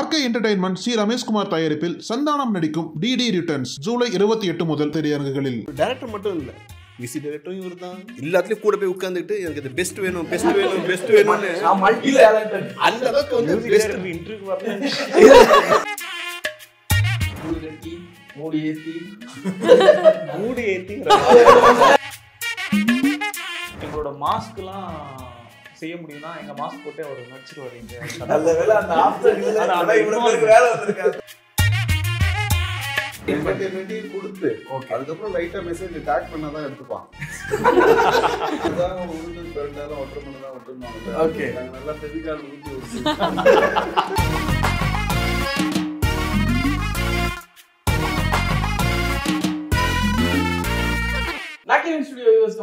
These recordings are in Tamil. RK Entertainment, Sira Mesh Kumar Thayaripil, Sandanam Nadikum, DD Returns, July 28 முதல் திரையரங்குகளில். Director மட்டும் இல்ல. VC director இவர் தான். எல்லாத்துலயும் கூட போய் உட்கார்ந்துட்டு எனக்கு பெஸ்ட் வேணும். நான் மல்டி டாலன்டட். அந்த அளவுக்கு வந்து பெஸ்ட் இன்டர்வியூ வரணும். மூடி ஏத்தி. இவரோட மாஸ்க்லாம் செய்ய முடியும்னா எங்க மாஸ்க் போட்டு ஒரு நடிச்சிட்டு வரீங்க. நல்லவேளை அந்த ஆஃப்டர் இல்ல அட இவ்வளவு பேருக்கு வேலை வந்திருக்காங்க. என்டர்டெயின்மென்ட் கொடுத்து அதுக்கு அப்புறம் லைட்டா மெசேஜ் டாக் பண்ணாதான் எடுத்துப்பான். அதான் ஒரு பெர்னால ஆர்டர் பண்ணதா வந்துருவாங்க. ஓகே. நான் நல்லா தெவிகால் ஊத்தி விட்டுட்டேன்.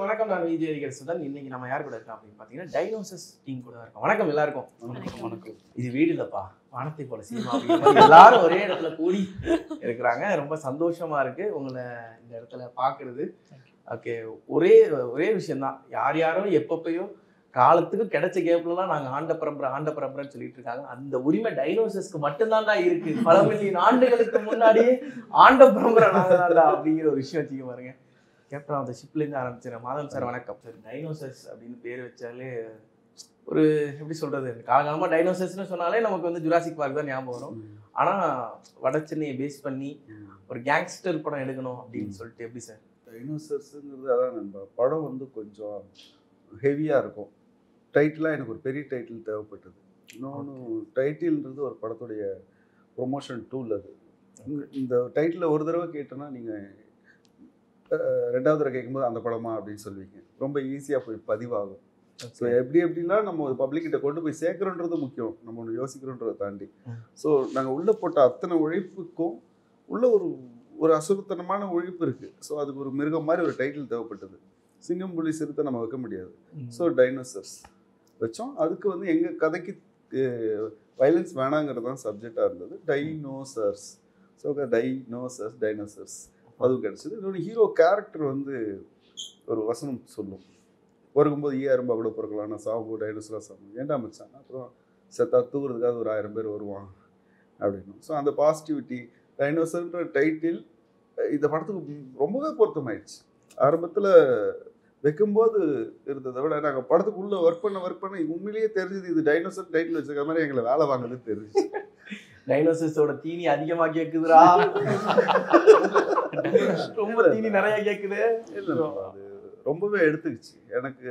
வணக்கம், நான் விஜய் சுதன். இன்னைக்கு நம்ம யார் கூட இருக்கோம் அப்படின்னு பார்த்தீங்கன்னா டைனோசஸ் டீம் கூட இருக்கோம். வணக்கம் எல்லாருக்கும். வணக்கம். இது வீடு இல்லப்பா, வானத்தை போல சினிமா. எல்லாரும் ஒரே இடத்துல கூடி இருக்கிறாங்க. ரொம்ப சந்தோஷமா இருக்கு உங்களை இந்த இடத்துல பார்க்கறது. ஓகே, ஒரே விஷயம்தான். யாரோ எப்பப்பையோ காலத்துக்கு கிடைச்ச கேப்லாம் நாங்கள் ஆண்ட பரம்பரைன்னு சொல்லிட்டு இருக்காங்க. அந்த உரிமை டைனோசஸ்க்கு மட்டும்தான் தான் இருக்கு. பல மில்லியன் ஆண்டுகளுக்கு முன்னாடியே ஆண்ட பரம்பரை நாங்கதான்டா அப்படிங்கிற ஒரு விஷயம் வச்சுக்க பாருங்க. கேப்டன் ஆஃப் த ஷிப்லேருந்து ஆரம்பிச்சிடறேன். மாதம் சார் வணக்கம் சார். டைனோசஸ் அப்படின்னு பேர் வச்சாலே ஒரு எப்படி சொல்கிறது, காலகாலமாக டைனோசஸ்னு சொன்னாலே நமக்கு வந்து ஜுராசிக் பார்க் தான் ஞாபகம் வரும். ஆனால் வடச்சென்னையை பேஸ் பண்ணி ஒரு கேங்ஸ்டர் படம் எடுக்கணும் அப்படின்னு சொல்லிட்டு எப்படி சார்? டைனோசஸ்ங்கிறது அதான் நம்ம படம் வந்து கொஞ்சம் ஹெவியாக இருக்கும். டைட்டிலாக எனக்கு ஒரு பெரிய டைட்டில் தேவைப்பட்டது. இன்னொன்று டைட்டில்ன்றது ஒரு படத்துடைய ப்ரொமோஷன் டூல். அது இந்த டைட்டில் ஒரு தடவை கேட்டோன்னா நீங்கள் ரெண்டாவது தடவை கேட்கும்போது அந்த படமா அப்படின்னு சொல்லுவீங்க. ரொம்ப ஈஸியாக போய் பதிவாகும். ஸோ எப்படின்னா நம்ம பப்ளிக்கிட்ட கொண்டு போய் சேர்க்குறோன்றது முக்கியம், நம்ம ஒன்று யோசிக்கிறோன்றதை தாண்டி. ஸோ நாங்கள் உள்ளே போட்ட அத்தனை உழைப்புக்கும் உள்ள ஒரு ஒரு அசுரத்தனமான உழைப்பு இருக்குது. ஸோ அதுக்கு ஒரு மிருகம் மாதிரி ஒரு டைட்டில் தேவைப்பட்டது. சிங்கம் புலி சிறுத்தை நம்ம வைக்க முடியாது. ஸோ டைனோசர்ஸ் வச்சோம். அதுக்கு வந்து எங்கள் கதைக்கு வயலன்ஸ் வேணாங்கிறது தான் சப்ஜெக்டாக இருந்தது. டைனோசர்ஸ். ஸோ டைனோசர்ஸ் அதுவும் கிடச்சிது. இன்னொன்று ஹீரோ கேரக்டர் வந்து ஒரு வசனம் சொல்லும். பிறக்கும்போது ஈரம்பா கூட பிறக்கலாம், நான் சாப்பிடும் டைனோசராக சாப்பிடும் ஏண்டா மச்சான், அப்புறம் செத்தா தூக்குறதுக்காக ஒரு 1000 பேர் வருவான் அப்படின்னும். ஸோ அந்த பாசிட்டிவிட்டி டைனோசர்ன்ற டைட்டில் இந்த படத்துக்கு ரொம்பவே பொருத்தமாயிடுச்சு. ஆரம்பத்தில் வைக்கும்போது இருந்ததை விட நாங்கள் படத்துக்குள்ளே ஒர்க் பண்ண உண்மையிலேயே தெரிஞ்சது இது டைனோசர் டைட்டில் வச்சிருக்க மாதிரி எங்களை வேலை வாங்குறது தெரிஞ்சு. டைனோசர்ஸோட தீனி அதிகமாக கேட்குதுரா, ரொம்ப தீனி நிறைய கேட்குது. அது ரொம்பவே எடுத்துக்கிச்சு எனக்கு.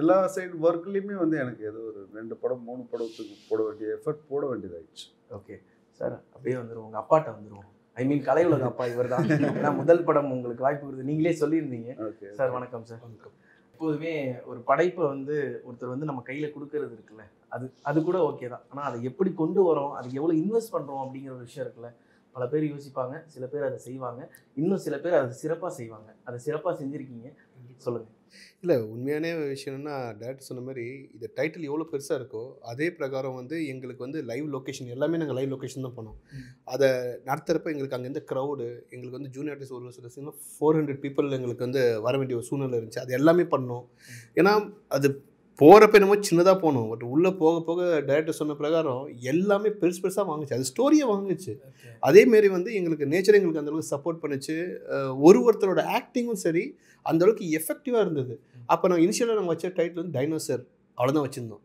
எல்லா சைடு ஒர்க்லேயுமே வந்து எனக்கு ஏதோ ஒரு 2 படம் 3 படத்துக்கு போட வேண்டிய எஃபர்ட் போட வேண்டியதாகிடுச்சு. ஓகே சார், அப்படியே வந்துடுவோம். உங்கள் அப்பாட்ட வந்துடுவோம். ஐ மீன் கலை உலக அப்பா இவர் தான். ஏன்னா முதல் படம் உங்களுக்கு வாய்ப்பு கொடுத்து நீங்களே சொல்லியிருந்தீங்க. சார் வணக்கம் சார். வணக்கம். எப்போதுமே ஒரு படைப்பை வந்து ஒருத்தர் வந்து நம்ம கையில் கொடுக்கறது இருக்குல்ல, அது கூட ஓகே தான். ஆனால் அதை எப்படி கொண்டு வரோம், அதுக்கு எவ்வளோ இன்வெஸ்ட் பண்ணுறோம் அப்படிங்கிற ஒரு விஷயம் இருக்குல்ல. பல பேர் யோசிப்பாங்க, சில பேர் அதை செய்வாங்க, இன்னும் சில பேர் அதை சிறப்பாக செய்வாங்க. அதை சிறப்பாக செஞ்சுருக்கீங்க, சொல்லுங்கள். இல்லை, உண்மையான விஷயம்னா டேரக்டர் சொன்ன மாதிரி இந்த டைட்டில் எவ்வளோ பெருசாக இருக்கோ அதே பிரகாரம் வந்து எங்களுக்கு வந்து லைவ் லொக்கேஷன் எல்லாமே நாங்கள் லைவ் லொக்கேஷன் தான் பண்ணோம். அதை நடத்துகிறப்ப எங்களுக்கு அங்கேருந்து க்ரௌடு எங்களுக்கு வந்து ஜூனியர் ஆர்டிஸ்ட் ஒரு சில சினிமா 400 பீப்புள் எங்களுக்கு வந்து வர வேண்டிய ஒரு சூழ்நிலை இருந்துச்சு. அது எல்லாமே பண்ணோம். ஏன்னா அது போகிறப்ப என்னமோ சின்னதாக போகணும், பட் உள்ளே போக போக டைரக்டர் சொன்ன பிரகாரம் எல்லாமே பெருசாக வாங்குச்சு. அது ஸ்டோரியை வாங்குச்சு. அதேமாரி வந்து எங்களுக்கு நேச்சர் எங்களுக்கு அந்தளவுக்கு சப்போர்ட் பண்ணிச்சு. ஒருத்தரோட ஆக்டிங்கும் சரி அந்தளவுக்கு எஃபெக்டிவாக இருந்தது. அப்போ நாங்கள் இனிஷியலாக நாங்கள் வச்ச டைட்டில் வந்து டைனோசர் அவ்வளோதான் வச்சுருந்தோம்.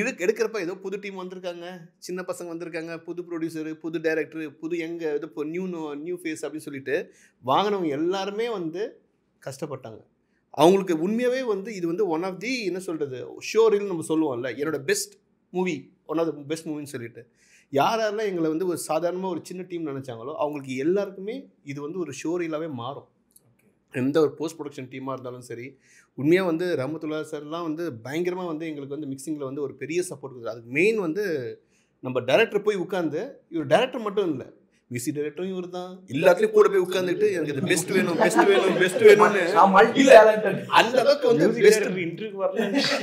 எடுக்கிறப்ப ஏதோ புது டீம் வந்திருக்காங்க, சின்ன பசங்க வந்திருக்காங்க, புது ப்ரொடியூசரு, புது டைரக்டரு, புது எங்கள் இது இப்போ நியூ ஃபேஸ் அப்படின்னு சொல்லிட்டு வாங்கினவங்க எல்லாருமே வந்து கஷ்டப்பட்டாங்க. அவங்களுக்கு உண்மையாகவே வந்து இது வந்து ஒன் ஆஃப் தி என்ன சொல்கிறது ஷோரில் நம்ம சொல்லுவோம்ல, என்னோடய best movie, one of the best மூவின்னு சொல்லிட்டு யாரெல்லாம் எங்களை வந்து ஒரு சாதாரணமாக ஒரு சின்ன டீம் நினச்சாங்களோ அவங்களுக்கு எல்லாருக்குமே இது வந்து ஒரு ஷோரிலாகவே மாறும். எந்த ஒரு போஸ்ட் ப்ரொடக்ஷன் டீமாக இருந்தாலும் சரி, உண்மையாக வந்து ரஹமத்துல்லா சார்லாம் வந்து பயங்கரமாக வந்து எங்களுக்கு வந்து மிக்சிங்கில் வந்து ஒரு பெரிய சப்போர்ட் கொடுக்குது. அதுக்கு மெயின் வந்து நம்ம டைரக்டர் போய் உட்காந்து இவர் டைரக்டர் மட்டும் இல்லை, VC director the best way. I'm multi-talented. I am not going to be able to do this.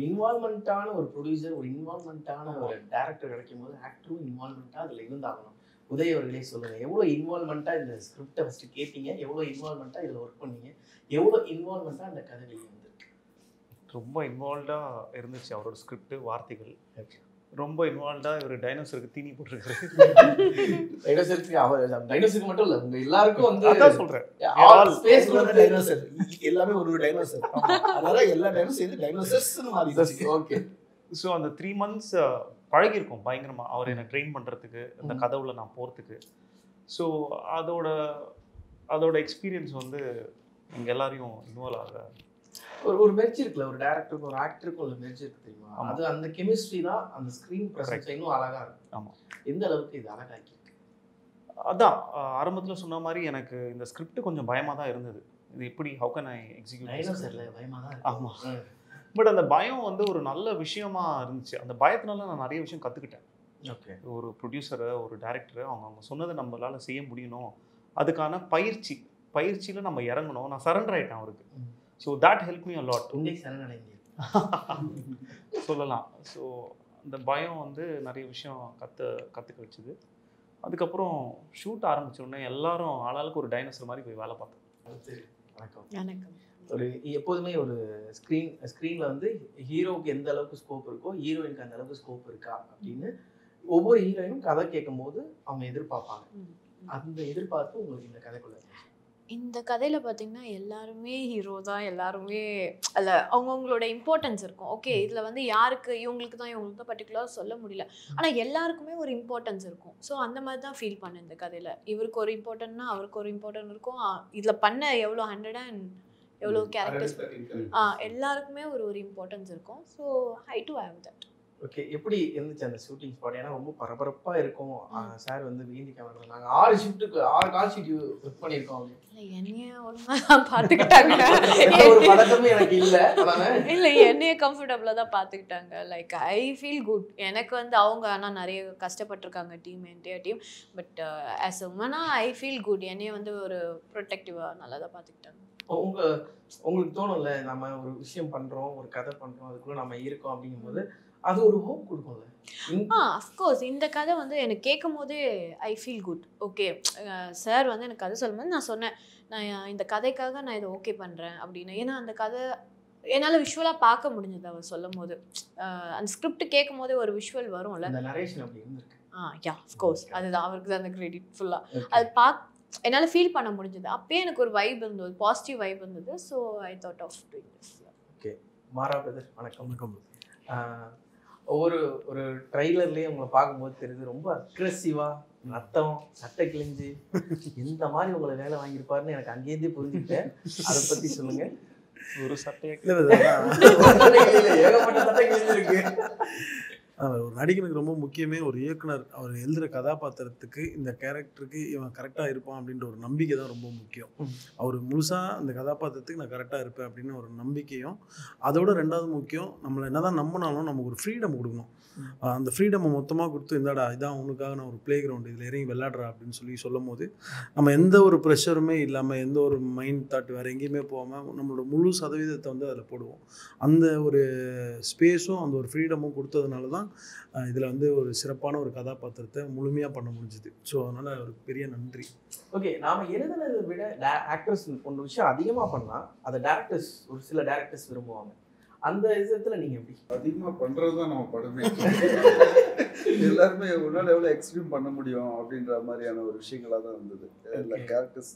Involvement or producer or involvement or director actor involvement involvement in the script first involvement work involvement involved a script ரொம்ப இன்வால்வ்டா இவர டைனோசருக்கு தீனி போட்டுருக்காரு டைனோசருக்கு டைனோசருக்கு மட்டும் இல்ல உங்க எல்லாருக்கும் வந்து அத சொல்றேன் ஆல் ஸ்பேஸ் கூட டைனோசர் எல்லாமே ஒரு டைனோசர் அதனால எல்லா டைனோசர் சேர்ந்து டைனோசர்ஸ்னு மாறிடுச்சு ஓகே சோ அந்த 3 months பழகி இருக்கும் பயங்கரமா அவரே என்ன ட்ரெயின் பண்றதுக்கு அந்த கதவுல நான் போறதுக்கு சோ அதோட எக்ஸ்பீரியன்ஸ் வந்து எங்க எல்லாரையும் இன்வால்வ் ஆக ஒரு மெர்ஜ் இருக்குல ஒரு டைரக்டருக்கு ஒரு ஆக்டருக்கு ஒரு மெர்ஜ் இருக்கு தெரியுமா அது அந்த கெமிஸ்ட்ரி தான் அந்த ஸ்கிரீன் பிரசன்ஸ் இன்னும் அழகா இருக்கு ஆமா இந்த அளவுக்கு இது அழகா இருக்கு அதான் ஆரம்பத்துல சொன்ன மாதிரி எனக்கு இந்த ஸ்கிரிப்ட் கொஞ்சம் பயமா தான் இருந்தது இது எப்படி how can I execute டைனோசர்ல பயமா தான் ஆமா பட் அந்த பயம் வந்து ஒரு நல்ல விஷயமா இருந்துச்சு அந்த பயத்தினால நான் நிறைய விஷயம் கத்துக்கிட்டேன் ஓகே ஒரு ப்ரொடியூசர் ஒரு டைரக்டர் அவங்க சொன்னதை நம்மளால செய்ய முடியும் அதுக்கான பயிற்சியில நம்ம இறங்கணும் நான் சரண்டர் ஆயிட்டேன் அவருக்கு So that helped me a lot. So the bio on the Nari Vishon Kathakachid. At the Kapro shoot arm children, a lot of Alalkur dinosaur Mari Valapa. Screen on the hero Gendalakoscoperco, hero in Kandalakoscoperca dinner. Over hero in Kadakakamod, a mother papa. At the either path in the Kadakula. In the Kadela Patina, Elarme, Hirosa, Elarme, Angongloda importance. Okay, it's the Yark, Yung, the particular Solamudilla. And a Yelarkme or importance. So, Andamata feel pan in the Kadela. Even core important, our core important, either Pana, Yolo 100 and Yolo characters. Elarkme or importance. So, I too have that. Okay, in the shooting spot, I am a sir on the wheel camera. I shoot to our shoot you. Like, I feel good. But as a man, I feel good. Protective. That's a hope. Of course, in the case I feel good. Okay, sir, I told you, I இந்த கதைக்காக நான் இது ஓகே பண்றேன் அப்படினா ஏனா அந்த கதை என்னால விஷுவலா பார்க்க முடிஞ்சது அவ சொல்லும்போது அந்த ஸ்கிரிப்ட் கேக்கும்போது ஒரு விஷுவல் வரும்ல அந்த நரேஷன் அப்படி இருந்துருக்கு yeah of course அதுதான் அவருக்கு தான் credit full-ஆ அது என்னால feel பண்ண முடிஞ்சது அப்பே எனக்கு ஒரு vibe இருந்தது positive vibe இருந்தது so I thought of doing this okay மாரா பிரதர் வணக்கம் ஒரு ட்ரைலர்லயே உங்களை பாக்கும்போது தெரியுது ரொம்ப அக்ரசிவா ரத்தம் சட்டை கிழிஞ்சி இந்த மாதிரி உங்களை வேலை வாங்கி இருப்பாருன்னு எனக்கு அங்கே இருந்தே புரிஞ்சிட்டேன் அத பத்தி சொல்லுங்க ஒரு சட்டை கிழிஞ்சது ஏகப்பட்ட சட்டை கிழிஞ்சிருக்கு ஒரு நடிகனுக்கு ரொம்ப முக்கியமே ஒரு இயக்குனர் அவர் எழுதுற கதாபாத்திரத்துக்கு இந்த கேரக்டருக்கு இவன் கரெக்டாக இருப்பான் அப்படின்ற ஒரு நம்பிக்கை தான் ரொம்ப முக்கியம் அவர் முழுசாக அந்த கதாபாத்திரத்துக்கு நான் கரெக்டாக இருப்பேன் அப்படின்னு ஒரு நம்பிக்கையும் அதோட ரெண்டாவது முக்கியம் நம்மளை என்ன தான் நம்பினாலும் நமக்கு ஒரு ஃப்ரீடம் கொடுக்கணும் அந்த ஃப்ரீடமை மொத்தமாக கொடுத்து இந்தாடா இதான் உனக்காக நான் ஒரு பிளே கிரவுண்ட் இதில் இறங்கி விளையாடுறா அப்படின்னு சொல்லும் போது நம்ம எந்த ஒரு ப்ரெஷருமே இல்லாமல் எந்த ஒரு மைண்ட் தாட் வேறு எங்கேயுமே போகாமல் நம்மளோட முழு சதவீதத்தை வந்து அதில் போடுவோம் அந்த ஒரு ஸ்பேஸும் அந்த ஒரு ஃப்ரீடமும் கொடுத்ததுனால தான் இதில் வந்து ஒரு சிறப்பான ஒரு கதாபாத்திரத்தை முழுமையாக பண்ண முடிஞ்சுது ஸோ அதனால் ஒரு பெரிய நன்றி ஓகே நாம் எழுதுனதை விட ஆக்டர்ஸ் ஒன்று விஷயம் அதிகமாக பண்ணலாம் அதை டேரக்டர்ஸ் ஒரு சில டேரக்டர்ஸ் விரும்புவாங்க அந்த விஷயத்தில் நீங்கள் எப்படி அதிகமாக பண்ணுறது தான் நம்ம படமே எல்லாருமே உன்னால் எவ்வளோ எக்ஸ்பிளைன் பண்ண முடியும் அப்படின்ற மாதிரியான ஒரு விஷயங்களாக தான் இருந்தது எல்லா கேரக்டர்ஸ்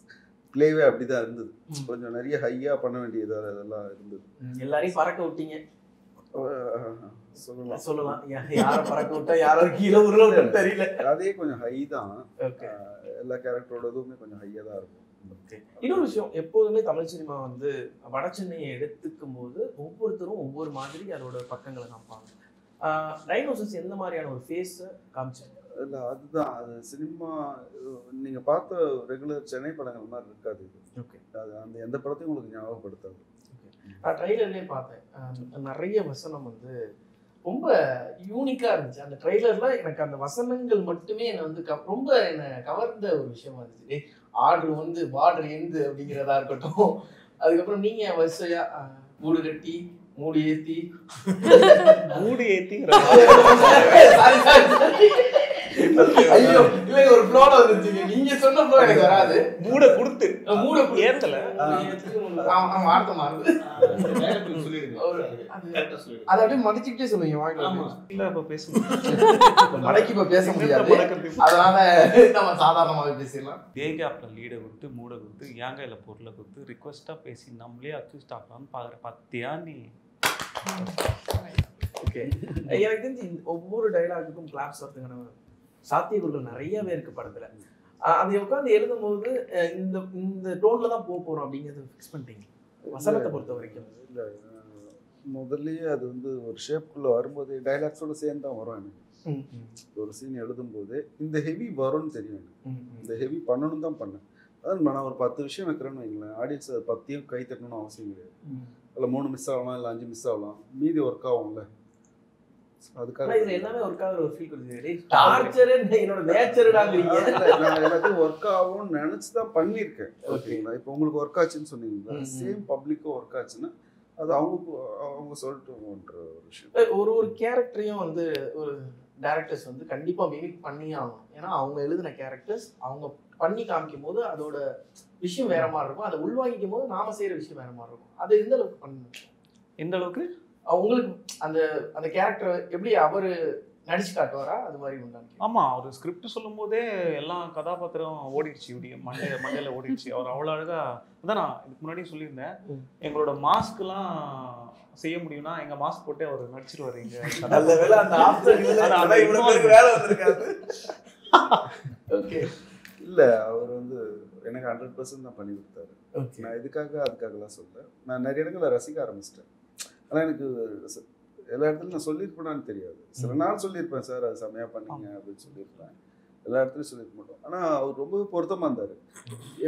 பிளேவே அப்படி தான் இருந்தது கொஞ்சம் நிறைய ஹையாக பண்ண வேண்டியதாக அதெல்லாம் இருந்தது எல்லாரையும் பறக்க விட்டீங்க சொல்லலாம் யார பறக்க விட்டா யாரோ கீழே உருள விட்டா தெரியல அதே கொஞ்சம் ஹை தான் எல்லா கேரக்டரோடதுமே கொஞ்சம் ஹையா தான் இருக்கும் இன்னொரு விஷயம், எப்போதுமே தமிழ் சினிமா வந்து வட சென்னையை எடுத்துக்கும் போது ஒவ்வொருத்தரும் ஒவ்வொரு மாதிரி அதோட பக்கங்களை காமிப்பாங்க. டைனோசர்ஸ் எந்த மாதிரியான ஒரு ஃபேஸை காமிச்சாங்க? இல்லை, அதுதான் அது சினிமா நீங்கள் பார்த்த ரெகுலர் சென்னை படங்கள் மாதிரி இருக்காது. ஓகே, அது அந்த எந்த படத்தையும் உங்களுக்கு ஞாபகப்படுத்தாது. ஓகே, நான் ட்ரெய்லர்லேயே பார்த்தேன், நிறைய வசனம் வந்து ரொம்ப யூனிக்காக இருந்துச்சு. அந்த ட்ரெய்லரில் எனக்கு அந்த வசனங்கள் மட்டுமே என்னை வந்து ரொம்ப என்னை கவர்ந்த ஒரு விஷயமா இருந்துச்சு. ஆர்டர் வந்து பார்டர் எந்து அப்படிங்கிறதா இருக்கட்டும், அதுக்கப்புறம் நீங்கள் வரிசையா மூடு கட்டி மூடு ஏற்றி மூடு ஏற்றி எனக்கு தெரிஞ்சு ஒவ்வொரு டயலாக்குக்கும் கிளாப்ஸ் வருதுங்க. சாத்தியக்கூறுகள் நிறையவே இருக்குது படத்தில். அதை உட்காந்து எழுதும்போது இந்த இந்த டோனில் தான் போக போகிறோம் அப்படிங்கிறத ஃபிக்ஸ் பண்ணிட்டீங்க வசனத்தை பொறுத்த வரைக்கும்? இல்லை, முதல்லையே அது வந்து ஒரு ஷேப்புக்குள்ளே வரும்போது டைலாக்ஸோடு சேர்ந்து தான் வரும். எனக்கு ஒரு சீன் எழுதும்போது இந்த ஹெவி வரும்னு தெரியும், இந்த ஹெவி பண்ணணும் தான் பண்ணேன். அதான் நான் ஒரு 10 விஷயம் வைக்கிறேன்னு வைங்களேன், ஆடியன்ஸ் அது 10யும் கை தட்டணும்னு அவசியம் கிடையாது. இல்லை 3 மிஸ் ஆகலாம், இல்லை 5 மிஸ் ஆகலாம், மீதி ஒர்க் ஆகும்ல. அதுக்காக எல்லாமே ஒர்க் ஆகும் நினைச்சுதான் பண்ணிருக்கேன். ஓகேங்களா, இப்போ உங்களுக்கு ஒர்க் ஆச்சுன்னு சொன்னீங்களா, சேம் பப்ளிக்கும் ஒர்க் ஆச்சுன்னா அது அவங்க அவங்க சொல்லிட்டு ஒரு விஷயம். ஒரு ஒரு கேரக்டரையும் வந்து ஒரு டைரக்டர்ஸ் வந்து கண்டிப்பா மிமிக் பண்ணியே ஆகும். ஏன்னா அவங்க எழுதின கேரக்டர்ஸ் அவங்க பண்ணி காமிக்கும் போது அதோட விஷயம் வேற மாதிரி இருக்கும், அதை உள்வாங்கிக்கும் போது நாம செய்யற விஷயம் வேற மாதிரி இருக்கும். அது எந்த அளவுக்கு பண்ணணும், எந்த அளவுக்கு அவங்களுக்கு அந்த அந்த கேரக்டர் எப்படி அவர் நடிச்சு காட்டுவாரா அது மாதிரி உண்டாங்க. ஆமாம், அவர் ஸ்கிரிப்ட் சொல்லும் போதே எல்லா கதாபாத்திரம் ஓடிடுச்சு, இப்படி மண்டையில் ஓடிடுச்சு. அவர் அவ்வளோ அழகாக அதான். நான் இதுக்கு முன்னாடியே சொல்லியிருந்தேன், எங்களோட மாஸ்க்லாம் செய்ய முடியும்னா எங்கள் மாஸ்க் போட்டு அவர் நடிச்சிருவார். ஓகே, இல்லை அவர் வந்து எனக்கு 100% நான் பண்ணி கொடுத்தாரு. நான் இதுக்காக அதுக்காகலாம் சொல்கிறேன், நான் நிறைய இடங்களை ரசிக்க ஆரம்பிச்சிட்டேன். ஆனால் எனக்கு எல்லா இடத்துலையும் நான் சொல்லியிருப்பேனான்னு தெரியாது. சில நாள் சொல்லியிருப்பேன், சார் அது செம்மையாக பண்ணிங்க அப்படின்னு சொல்லியிருப்பேன், எல்லா இடத்துலையும் சொல்லியிருக்க மாட்டோம். ஆனால் அவர் ரொம்பவே பொருத்தமாக இருந்தார்.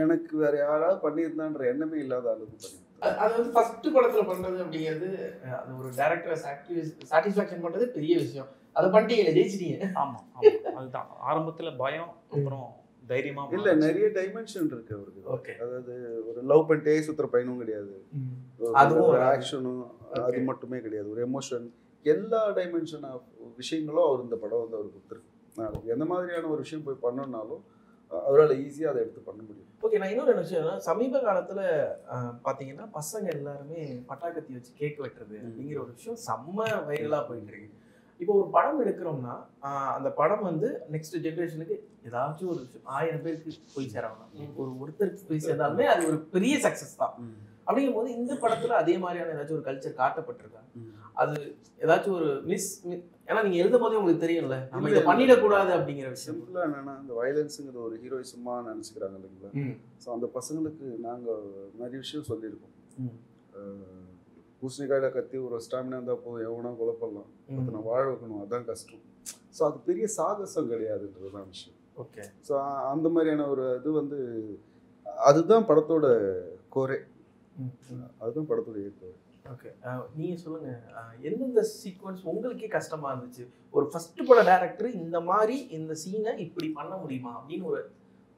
எனக்கு வேறு யாராவது பண்ணியிருந்தான்ற எண்ணமே இல்லாத அளவுக்கு பண்ணியிருந்தார். அது வந்து ஃபர்ஸ்ட் படத்தில் பண்ணுறது அப்படிங்கிறது அது ஒரு டேரக்டரை சாட்டிஸ்ஃபேக்ஷன் பண்ணுறது பெரிய விஷயம். அதை பண்ணிட்டீங்களே, ஜெயிச்சிட்டீங்க. ஆமாம், அதுதான் ஆரம்பத்தில் பயம், அப்புறம் தைரியமாக. இல்லை, நிறைய டைமென்ஷன் இருக்குது அவருக்கு. ஓகே, அதாவது ஒரு லவ் பண்ணிட்டே சுற்றுற பையனும் கிடையாது, அதுவும் ஒரு ஆக்ஷனும் அது மட்டுமே கிடையாது, ஒரு எமோஷன், எல்லா டைமென்ஷன் ஆஃப் விஷயங்களும் அவர் இந்த படம் வந்து அவர் கொடுத்துருக்கு. நான் எந்த மாதிரியான ஒரு விஷயம் போய் பண்ணணும்னாலும் அவரால் ஈஸியாக அதை எடுத்து பண்ண முடியும். ஓகே, நான் இன்னொரு விஷயம்னா சமீப காலத்தில் பார்த்தீங்கன்னா பசங்க எல்லாருமே பட்டாக்கத்தி வச்சு கேக் வெட்டுறது அப்படிங்கிற ஒரு விஷயம் செம்ம வைரலாக போயிட்டு இருக்கு. இப்போ ஒரு படம் எடுக்கிறோம்னா அந்த படம் வந்து நெக்ஸ்ட் ஜென்ரேஷனுக்கு ஏதாச்சும் ஒரு 1000 பேருக்கு போய் சேரணும், ஒருத்தருக்கு போய் சேர்ந்தாலுமே அது ஒரு பெரிய சக்ஸஸ் தான். அப்படிங்கும் போது இந்த படத்துல அதே மாதிரியான ஏதாச்சும் ஒரு கல்ச்சர் காட்டப்பட்டிருக்காங்க. அது ஏதாச்சும் ஒரு மிஸ் ஏன்னா நீங்க எழுதும் போதே உங்களுக்கு தெரியும்ல, நம்ம இதை பண்ணிடக்கூடாது அப்படிங்கிற விஷயம். சிம்பிளா என்னன்னா இந்த வயலன்ஸுங்கிற ஒரு ஹீரோயிசமா நினைச்சுக்கிறாங்க இல்லைங்களா. ஸோ அந்த பசங்களுக்கு நாங்க நிறைய விஷயம் சொல்லியிருக்கோம். பூசணிக்காயில கத்தி ஒரு ஸ்டாமினா இருந்தால் போதும், எவ்வளோ குழப்பலாம், நான் வாழ வைக்கணும், அதுதான் கஷ்டம். ஸோ அது பெரிய சாகசம் கிடையாதுன்றதுதான் விஷயம். ஓகே, ஸோ அந்த மாதிரியான ஒரு இது வந்து அதுதான் படத்தோட கோரே, அதுதான் படத்தோட இயக்கம். ஓகே, நீங்கள் சொல்லுங்கள், எந்தெந்த சீக்வன்ஸ் உங்களுக்கே கஷ்டமாக இருந்துச்சு? ஒரு ஃபஸ்ட்டு பட டேரக்டர் இந்த மாதிரி இந்த சீனை இப்படி பண்ண முடியுமா அப்படின்னு ஒரு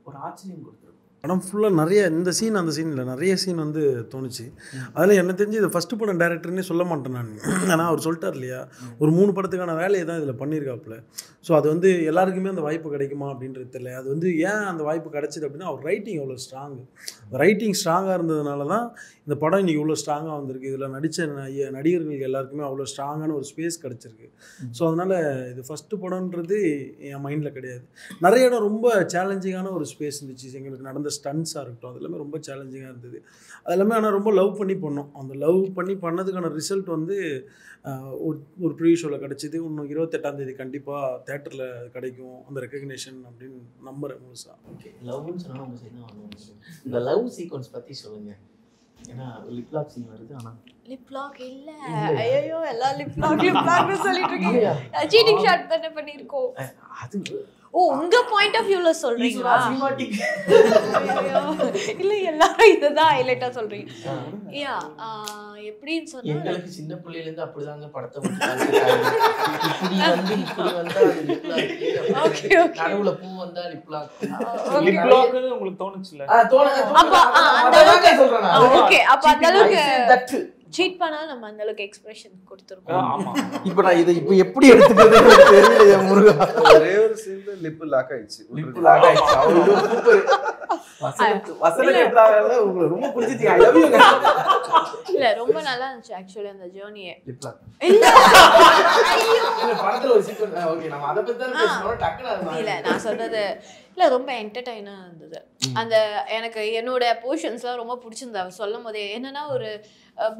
ஒரு ஆச்சரியம் கொடுத்துருக்கோம். படம் ஃபுல்லாக நிறைய இந்த சீன் அந்த சீன் இல்லை, நிறைய சீன் வந்து தோணுச்சு. அதில் என்ன தெரிஞ்சு இது ஃபஸ்ட்டு படம் டேரக்டர்னே சொல்ல மாட்டேன் நான். ஆனால் அவர் சொல்லிட்டார் இல்லையா, ஒரு 3 படத்துக்கான வேலையை தான் இதில் பண்ணியிருக்காப்புல. ஸோ அது வந்து எல்லாருக்குமே அந்த வாய்ப்பு கிடைக்குமா அப்படின்றது தெரியல. அது வந்து ஏன் அந்த வாய்ப்பு கிடைச்சிது அப்படின்னா அவர் ரைட்டிங் அவ்வளோ ஸ்ட்ராங்கு, ரைட்டிங் ஸ்ட்ராங்காக இருந்ததுனால தான் இந்த படம் இன்னைக்கு இவ்வளோ ஸ்ட்ராங்காக வந்திருக்கு, இதில் நடித்த நடிகர்களுக்கு எல்லாருக்குமே அவ்வளோ ஸ்ட்ராங்கான ஒரு ஸ்பேஸ் கிடச்சிருக்கு. ஸோ அதனால் இது ஃபஸ்ட்டு படம்ன்றது என் மைண்டில் கிடையாது. நிறைய இடம் ரொம்ப சேலஞ்சிங்கான ஒரு ஸ்பேஸ் இருந்துச்சு. எங்களுக்கு நடந்த ஸ்டன்ஸாக இருக்கட்டும், அது எல்லாமே ரொம்ப சேலஞ்சிங்காக இருந்தது. அது எல்லாமே ஆனால் ரொம்ப லவ் பண்ணி பண்ணோம். அந்த லவ் பண்ணி பண்ணதுக்கான ரிசல்ட் வந்து ஒரு ப்ரீவியூ ஷோவில் கிடச்சிது. இன்னும் 28ஆம் தேதி கண்டிப்பாக தேட்டரில் கிடைக்கும் அந்த ரெக்கக்னேஷன் அப்படின்னு நம்புகிறேன் முழுசாக. ஓகே, லவ்னு சொன்னால் உங்கள் சைடு தான் இந்த லவ் சீக்வன்ஸ் பற்றி சொல்லுங்கள். ஏன்னா லிப் லாக் சீன் வருது. ஆனால் லிப் லாக் இல்லை, ஐயோ எல்லாம் லிப் லாக் லிப் லாக்னு சொல்லிட்டு இருக்கீங்க. சீட்டிங் ஷாட் தானே பண்ணியிருக்கோம். அது ஓ உங்க பாயிண்ட் ஆஃப் வியூல சொல்றீங்களா? இல்ல எல்லாரும் இதுதான் ஹைலைட்டா சொல்றீங்க. யா எப்படின்னு சொன்னா எனக்கு சின்ன பிள்ளையில இருந்து அப்படிதாங்க படத்தை பார்த்தாங்க. நடுவுல பூ வந்தா லிப் லாக் லிப் லாக்னு உங்களுக்கு தோணுச்சுல? அப்ப அந்த அளவுக்கு சொல்றானே. ஓகே, அப்ப அந்த அளவுக்கு சீட் பண்ணா நம்ம அந்த அளவுக்கு எக்ஸ்பிரஷன் கொடுத்துருக்கோம். ஆமா, இப்போ நான் இத இப்போ எப்படி எடுத்துக்கிறதுன்னு தெரியல முருகா. ஒரே ஒரு சீன்ல லிப் லாக் ஆயிச்சு. லிப் லாக் ஆயிச்சு. அவ்வளவு சூப்பர். வசனம் கேட்டால உங்களுக்கு ரொம்ப பிடிச்சிச்சு. I love you. இல்ல ரொம்ப நல்லா இருந்துச்சு एक्चुअली அந்த ஜர்னி. லிப் லாக் இல்ல ஐயோ இந்த படத்துல ஒரு சீக்வென்ஸ். ஓகே, நம்ம அத பத்தி தான் பேசணும். டக்குனா இல்ல நான் சொல்றது இல்லை, ரொம்ப என்டர்டெய்னாக இருந்தது. அந்த எனக்கு என்னோட போர்ஷன்ஸ்லாம் ரொம்ப பிடிச்சிருந்தா சொல்லும் போதே. என்னன்னா ஒரு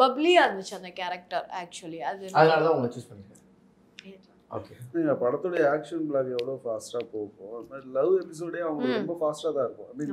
பப்ளியாக இருந்துச்சு அந்த கேரக்டர் ஆக்சுவலி. அது அதனால தான் உங்களை சூஸ் பண்ணிக்கிறேன். ஓகே, நீங்கள் படத்துடைய ஆக்ஷன் பிளாக் எவ்வளோ ஃபாஸ்ட்டாக போகும், அது மாதிரி லவ் எபிசோடே அவங்க ரொம்ப ஃபாஸ்ட்டாக தான் இருக்கும். ஐ மீன்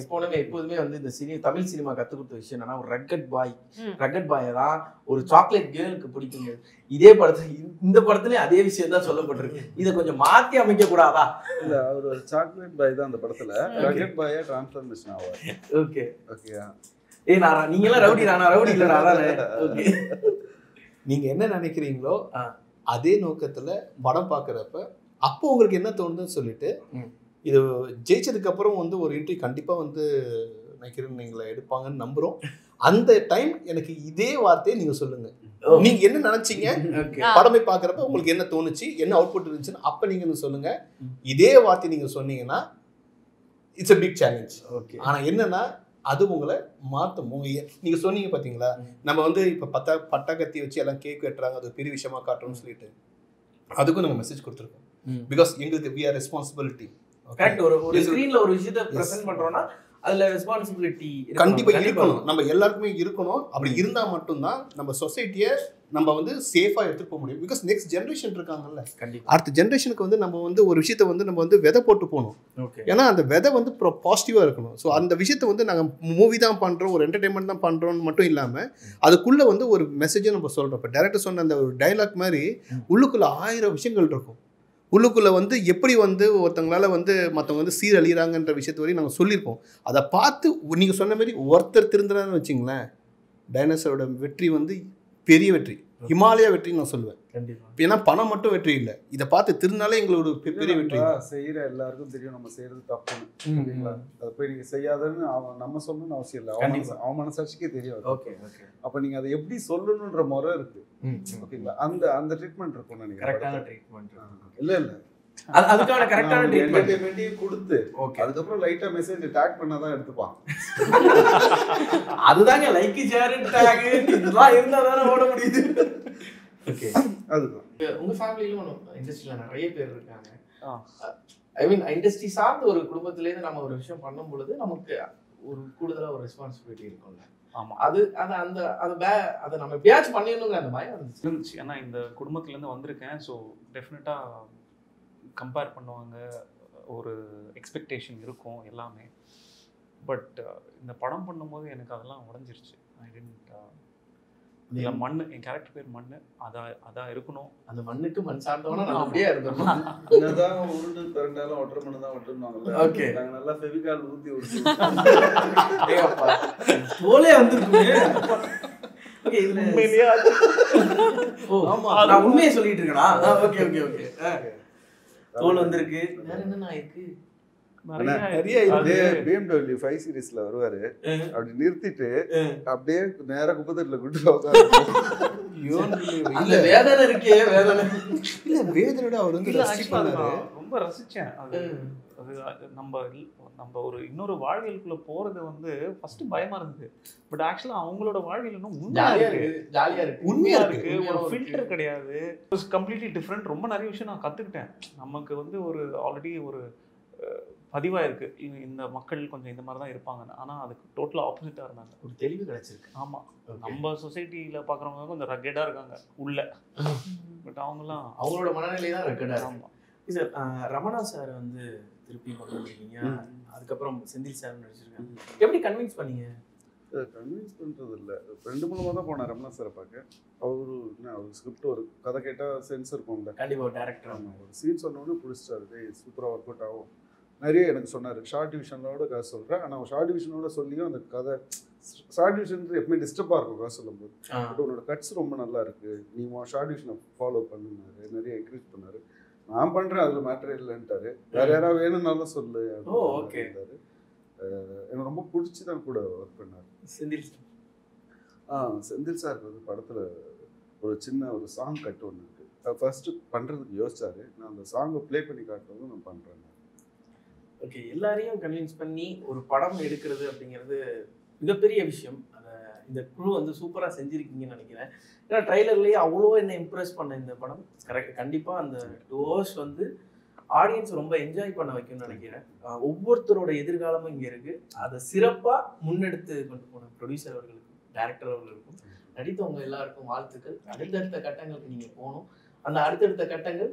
எப்பவுமே எப்போதுமே வந்து இந்த சினி தமிழ் சினிமா கத்து கொடுத்த விஷயம் என்னன்னா ஒரு ரக்கட் பாயை தான் ஒரு சாக்லேட் கேர்ளுக்கு பிடிக்குங்க. இதே படத்துல இந்த படத்துலயும் அதே விஷயம் தான் சொல்லப்பட்டிருக்கு. இதை கொஞ்சம் மாத்தி அமைக்க கூடாதா? இல்ல அவர் ஒரு சாக்லேட் பாய் தான் அந்த படத்துல. ரக்கட் பாயா டிரான்ஸ்ஃபார்மேஷன் ஆவார். Okay okay. ஏய் நாரா நீங்க எல்லாம் ரவுடி. நானா ரவுடி இல்லடா. அதானே. ஓகே, நீங்க என்ன நினைக்கிறீங்களோ அதே நோக்கத்துல படம் பாக்குறப்ப அப்போ உங்களுக்கு என்ன தோணுதுன்னு சொல்லிட்டு இது ஜெயிச்சதுக்கு அப்புறம் வந்து ஒரு இன்ட்ரி கண்டிப்பா வந்து நினைக்கிறேன் நீங்கள எடுப்பாங்கன்னு நம்புறோம். அந்த டைம் எனக்கு இதே வார்த்தையை நீங்க சொல்லுங்க. நீங்க என்ன நினைச்சீங்க படமே பாக்குறப்ப உங்களுக்கு என்ன தோணுச்சு, என்ன அவுட்புட் இருந்துச்சுன்னு அப்ப நீங்க சொல்லுங்க. இதே வார்த்தை நீங்க சொன்னீங்கன்னா it's a big challenge. Okay, ஆனா என்னன்னா அது உங்களை மாற்றும். நீங்க சொன்னீங்க பாத்தீங்களா, நம்ம வந்து இப்ப பட்டா கத்தி வச்சு எல்லாம் கேக் வெட்டுறாங்க, அது பெரிய விஷயமா காட்டுறோம்னு சொல்லிட்டு அதுக்கும் நம்ம மெசேஜ் கொடுத்துருக்கோம். பிகாஸ் எங்களுக்கு we are responsibility. கரெக்ட், ஒரு ஸ்கிரீன்ல ஒரு விஷயத்தை பிரசன்ட் பண்றோம்னா அதுல ரெஸ்பான்சிபிலிட்டி கண்டிப்பா இருக்கணும். நம்ம எல்லாருக்குமே இருக்கணும். அப்படி இருந்தா மட்டும் தான் நம்ம சொசைட்டியை நம்ம வந்து சேஃபா எடுத்துட்டு போக முடியும். பிகாஸ் நெக்ஸ்ட் ஜெனரேஷன் இருக்காங்கல்ல, அடுத்த ஜெனரேஷனுக்கு வந்து நம்ம வந்து ஒரு விஷயத்தை வந்து நம்ம வந்து விதை போட்டு போகணும். ஏன்னா அந்த விதை வந்து பாசிட்டிவா இருக்கணும். ஸோ அந்த விஷயத்தை வந்து நாங்கள் மூவி தான் பண்றோம், ஒரு என்டர்டைன்மெண்ட் தான் பண்றோம்னு மட்டும் இல்லாம அதுக்குள்ள வந்து ஒரு மெசேஜை நம்ம சொல்றோம். இப்போ டைரக்டர் சொன்ன அந்த ஒரு டைலாக் மாதிரி உள்ளுக்குள்ள 1000 விஷயங்கள் இருக்கும். உள்ளுக்குள்ளே வந்து எப்படி வந்து ஒருத்தங்களால் வந்து மற்றவங்க வந்து சீரழிகிறாங்கன்ற விஷயத்த வரையும் நாங்கள் சொல்லியிருப்போம். அதை பார்த்து நீங்கள் சொன்ன மாதிரி ஒருத்தர் திருந்துறான்னு வச்சிங்களேன், டைனோசரோட வெற்றி வந்து பெரிய வெற்றி, ஹிமாலயா வெற்றின்னு நான் சொல்லுவேன். கண்டிப்பாக, ஏன்னா பணம் மட்டும் வெற்றி இல்லை, இதை பார்த்து திருந்தாலே எங்களோட பெரிய வெற்றி. செய்கிற எல்லாருக்கும் தெரியும் நம்ம செய்கிறது தப்புன்னு. சரிங்களா, அதை போய் நீங்கள் செய்யாதன்னு அவன் நம்ம சொல்லணும்னு அவசியம் இல்லை, அவன் மனசாட்சிக்கே தெரியாது. ஓகே ஓகே, அப்போ நீங்கள் அதை எப்படி சொல்லணுன்ற முறை இருக்குது. ஓகேங்களா, அந்த அந்த ட்ரீட்மெண்ட் இருக்கும். நான் கரெக்டான ட்ரீட்மெண்ட் இல்லை இல்லை அதுக்கான கரெக்டான ட்ரீட்மெண்ட்டையும் கொடுத்து அதுக்கப்புறம் லைட்டா மெசேஜ் டாக் பண்ணாதான் எடுத்துப்பான். அதுதாங்க லைக் ஷேர் டாக் இதெல்லாம் இருந்தா தானே ஓட முடியுது. ஓகே, அதுதான் உங்க ஃபேமிலியிலும் இண்டஸ்ட்ரியில நிறைய பேர் இருக்காங்க. ஐ மீன் இண்டஸ்ட்ரி சார்ந்த ஒரு குடும்பத்திலேருந்து நம்ம ஒரு விஷயம் பண்ணும் பொழுது நமக்கு ஒரு கூடுதலா ஒரு ரெஸ்பான்சிபிலிட்டி இருக்கும்ல. ஆமா, அது அது அந்த அதை நம்ம எப்படியாச்சும் பண்ணிடணுங்கிற அந்த பயம் இருந்துச்சு. ஏன்னா இந்த குடும்பத்துல இருந்து வந்திருக்கேன். ஸோ டெஃபினட்டா கம்பேர் பண்ணுவாங்க, ஒரு எக்ஸ்பெக்டேஷன் இருக்கும் எல்லாமே. பட் இந்த படம் பண்ணும்போது எனக்கு அதெல்லாம் உடஞ்சிருச்சு. ஐ டென்ட் இதில் மண், என் கேரக்டர் பேர் மண், அதான் இருக்கணும். அந்த மண்ணுக்கு மண் சார்ந்தவனா நான் அப்படியே இருக்கணும். என்னதான் உருண்டு பிறண்டாலும் ஒட்டர் மண்ணு தான் ஒட்டுருந்தாங்க. ஓகே, நாங்கள் நல்லா ஃபெவிகால் ஊற்றி விடுவோம் போலே வந்துருக்கு. ஓகே, இது உண்மையிலேயே நான் உண்மையை சொல்லிட்டு இருக்கேனா? ஓகே ஓகே ஓகே, தோல் வந்திருக்கு. வேற என்னன்னா இருக்கு BMW 5 series la varuvaru apdi nirtittu apdiye nera kupathirla kuddu varu illa vedana iruke vedana illa vedanoda avaru undu rasichaaru romba rasichen adu நம்ம ஒரு இன்னொரு வாழ்வியலுக்குள்ள போறது வந்து ஃபர்ஸ்ட் பயமா இருந்துது. பட் ஆக்சுவலா அவங்களோட வாழ்வியல் இன்னும் உண்மையா இருக்கு, ஜாலியா இருக்கு, உண்மையா இருக்கு. ஒரு ஃபில்டர் கிடையாது, இட்ஸ் கம்ப்ளீட்லி டிஃபரண்ட். ரொம்ப நிறைய விஷயம் நான் கத்துக்கிட்டேன். நமக்கு வந்து ஒரு ஆல்ரெடி ஒரு பதிவா இருக்கு, இந்த மக்கள் கொஞ்சம் இந்த மாதிரி தான் இருப்பாங்கன்னு. ஆனால் அதுக்கு டோட்டலா ஆப்போசிட்டா இருந்தாங்க. ஒரு தெளிவு கிடைச்சிருக்கு. ஆமா, நம்ம சொசைட்டியில பாக்குறவங்க கொஞ்சம் ரக்கெட்டா இருக்காங்க உள்ள, பட் அவங்கலாம் அவங்களோட மனநிலை தான் ரக்கெட்டா இருப்பாங்க. சார் ரமணா சார் வந்து திருப்பி பண்ணிருக்கீங்க, அதுக்கப்புறம் செந்தில் சார் நடிச்சிருக்காங்க. எப்படி கன்வின்ஸ் பண்ணீங்க? கன்வின்ஸ் பண்ணுறது இல்லை, ஃப்ரெண்டு மூலமாக தான் போனேன் ரமணா சாரை பார்க்க. அவரு என்ன அவர் ஸ்கிரிப்ட் ஒரு கதை கேட்டால் சென்ஸ் இருக்கும்ல, கண்டிப்பாக டேரக்டர் ஆகும். ஒரு சீன் சொன்னோடனே பிடிச்சிட்டாரு, சூப்பராக ஒர்க் அவுட் ஆகும். நிறைய எனக்கு சொன்னார், ஷார்ட் டிவிஷனோட கதை சொல்கிறேன். ஆனால் அவன் ஷார்ட் டிவிஷனோட சொல்லியும் அந்த கதை ஷார்ட் டிவிஷன் எப்பவுமே டிஸ்டர்பாக இருக்கும் கதை சொல்லும்போது. பட் உன்னோட கட்ஸ் ரொம்ப நல்லா இருக்குது, நீ ஷார்ட் டிவிஷனை ஃபாலோ பண்ணுனாரு, நிறைய என்கரேஜ் பண்ணார். நான் பண்றேன் அதுல மேட்டர் இல்லைன்ட்டாரு, வேற யாராவது வேணும்னாலும் சொல்லு அப்படின்ட்டாரு. எனக்கு ரொம்ப பிடிச்சிதான் கூட ஒர்க் பண்ணாரு செந்தில். செந்தில் சார் வந்து படத்துல ஒரு சின்ன ஒரு சாங் கட்டு ஒன்று இருக்கு, ஃபர்ஸ்ட் பண்றதுக்கு யோசிச்சாரு. நான் அந்த சாங்கை பிளே பண்ணி காட்டுறதும் நான் பண்றேன். ஓகே, எல்லாரையும் கன்வின்ஸ் பண்ணி ஒரு படம் எடுக்கிறது அப்படிங்கிறது மிகப்பெரிய விஷயம். அதை இந்த குழு வந்து சூப்பராக செஞ்சுருக்கீங்கன்னு நினைக்கிறேன். ஏன்னா ட்ரைலர்லேயே அவ்வளோ என்ன இம்ப்ரெஸ் பண்ண இந்த படம். கண்டிப்பாக அந்த 2 hours வந்து ஆடியன்ஸ் ரொம்ப என்ஜாய் பண்ண வைக்கும்னு நினைக்கிறேன். ஒவ்வொருத்தரோட எதிர்காலமும் இங்கே இருக்குது. அதை சிறப்பாக முன்னெடுத்து கொண்டு போன ப்ரொடியூசர் அவர்களுக்கும் டைரக்டர் அவர்களுக்கும் நடித்தவங்க எல்லாருக்கும் வாழ்த்துக்கள். அடுத்தடுத்த கட்டங்களுக்கு நீங்கள் போகணும், அந்த அடுத்தடுத்த கட்டங்கள்